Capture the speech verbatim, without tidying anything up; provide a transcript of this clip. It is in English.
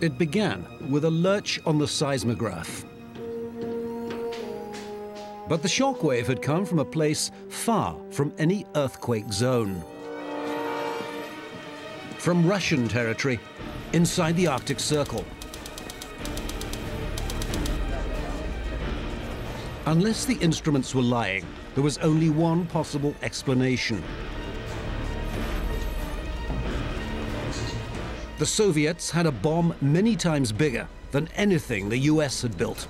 It began with a lurch on the seismograph. But the shockwave had come from a place far from any earthquake zone. From Russian territory, inside the Arctic Circle. Unless the instruments were lying, there was only one possible explanation. The Soviets had a bomb many times bigger than anything the U S had built.